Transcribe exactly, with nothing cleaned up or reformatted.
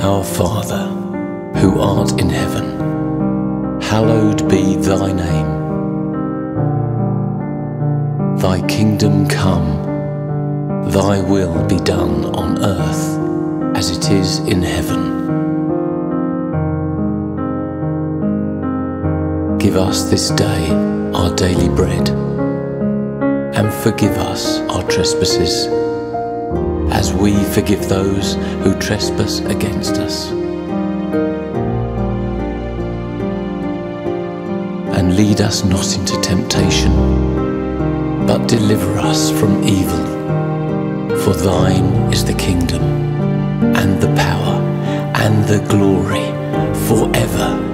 Our Father, who art in heaven, hallowed be thy name. Thy kingdom come, thy will be done on earth as it is in heaven. Give us this day our daily bread, and forgive us our trespasses, as we forgive those who trespass against us. And lead us not into temptation, but deliver us from evil. For thine is the kingdom, and the power, and the glory, forever.